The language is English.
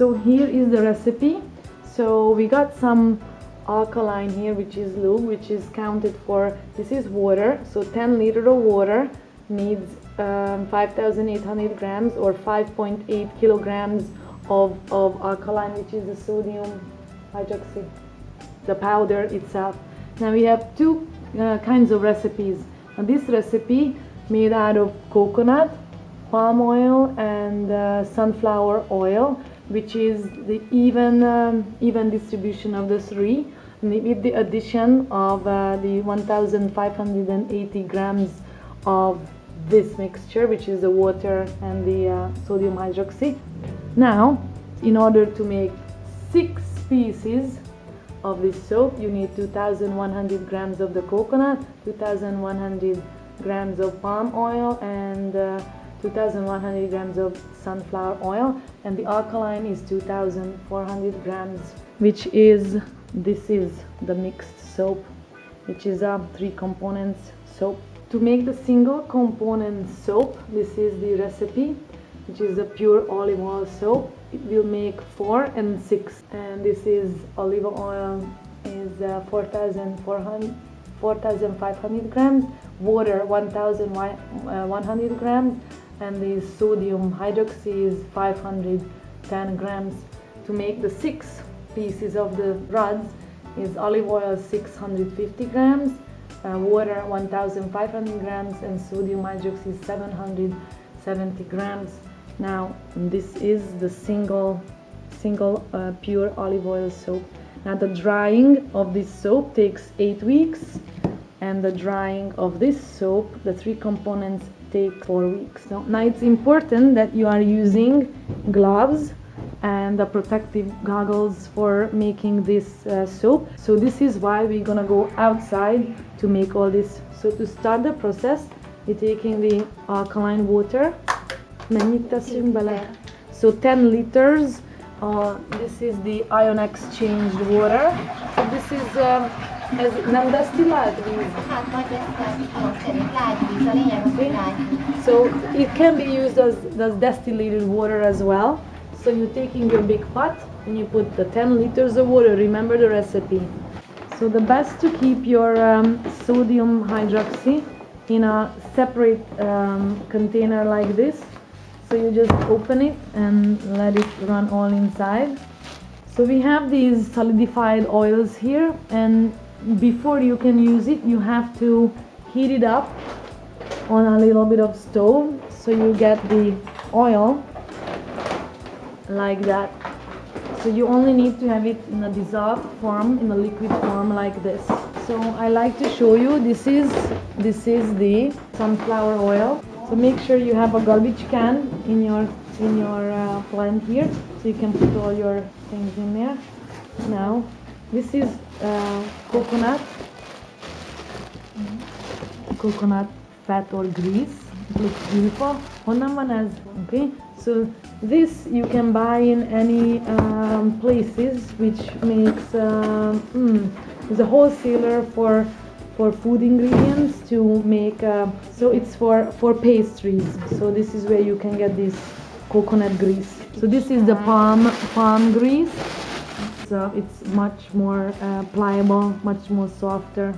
So here is the recipe. So we got some alkaline here, which is lube, which is counted for, this is water, so 10 liters of water needs 5,800 grams or 5.8 kilograms of alkaline, which is the sodium hydroxide, the powder itself. Now we have two kinds of recipes. Now this recipe made out of coconut, palm oil and sunflower oil, which is the even distribution of the three, with the addition of the 1,580 grams of this mixture, which is the water and the sodium hydroxide. Now, in order to make 6 pieces of this soap, you need 2,100 grams of the coconut, 2,100 grams of palm oil and 2,100 grams of sunflower oil, and the alkaline is 2,400 grams, which is, this is the mixed soap, which is a 3 components soap. To make the single component soap, this is the recipe, which is a pure olive oil soap. It will make 4 and 6, and this is olive oil is 4,500 grams, water 1,100 grams, and the sodium hydroxide is 510 grams. To make the 6 pieces of the rods is olive oil 650 grams, water 1,500 grams, and sodium hydroxide is 770 grams. Now this is the single pure olive oil soap. Now the drying of this soap takes 8 weeks, and the drying of this soap, the 3 components, take 4 weeks. Now it's important that you are using gloves and the protective goggles for making this soap. So this is why we're gonna go outside to make all this. So to start the process, we're taking the alkaline water. So 10 liters. This is the ion exchange water. So this is nem desztillált víz. So it can be used as destillated water as well. So you're taking your big pot and you put the 10 liters of water. Remember the recipe. So the best to keep your sodium hydroxide in a separate container like this. So you just open it and let it run all inside. So we have these solidified oils here, and before you can use it, you have to heat it up on a little bit of stove, so you get the oil like that. So you only need to have it in a dissolved form, in a liquid form like this. So I like to show you, this is the sunflower oil. So make sure you have a garbage can in your plant here, so you can put all your things in there. Now, this is coconut fat or grease. It looks beautiful. Okay. So this you can buy in any places, which makes is a wholesaler for food ingredients to make, so it's for pastries. So this is where you can get this coconut grease. So this is the palm grease. So it's much more pliable, much more softer.